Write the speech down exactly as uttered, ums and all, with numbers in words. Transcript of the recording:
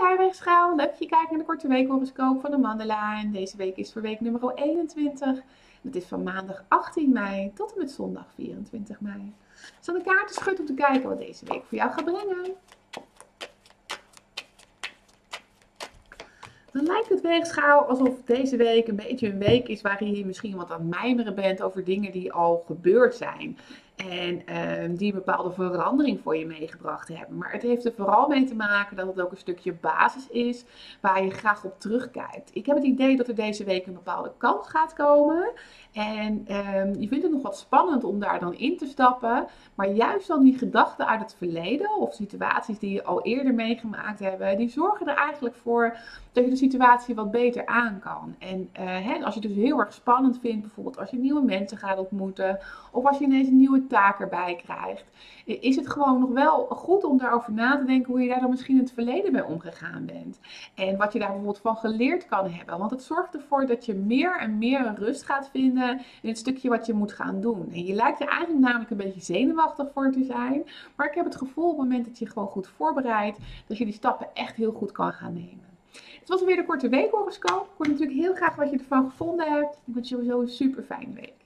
Hi Weegschaal, leuk dat je kijkt naar de korte weekhoroscoop van de Mandela. En deze week is voor week nummer eenentwintig. Het is van maandag achttien mei tot en met zondag vierentwintig mei. Ik zal de kaarten schudden om te kijken wat deze week voor jou gaat brengen. Dan lijkt het Weegschaal alsof deze week een beetje een week is waarin je misschien wat aan het mijmeren bent over dingen die al gebeurd zijn. En uh, die een bepaalde verandering voor je meegebracht hebben. Maar het heeft er vooral mee te maken dat het ook een stukje basis is waar je graag op terugkijkt. Ik heb het idee dat er deze week een bepaalde kans gaat komen. En uh, je vindt het nog wat spannend om daar dan in te stappen. Maar juist dan die gedachten uit het verleden of situaties die je al eerder meegemaakt hebt, die zorgen er eigenlijk voor dat je de situatie wat beter aan kan. En uh, hè, als je het dus heel erg spannend vindt, bijvoorbeeld als je nieuwe mensen gaat ontmoeten of als je ineens een nieuwe taak erbij krijgt, is het gewoon nog wel goed om daarover na te denken hoe je daar dan misschien in het verleden mee omgegaan bent. En wat je daar bijvoorbeeld van geleerd kan hebben. Want het zorgt ervoor dat je meer en meer een rust gaat vinden in het stukje wat je moet gaan doen. En je lijkt er eigenlijk namelijk een beetje zenuwachtig voor te zijn. Maar ik heb het gevoel op het moment dat je gewoon goed voorbereidt, dat je die stappen echt heel goed kan gaan nemen. Het was weer de korte weekhoroscoop. Ik hoor natuurlijk heel graag wat je ervan gevonden hebt. Ik wens je sowieso een super fijne week.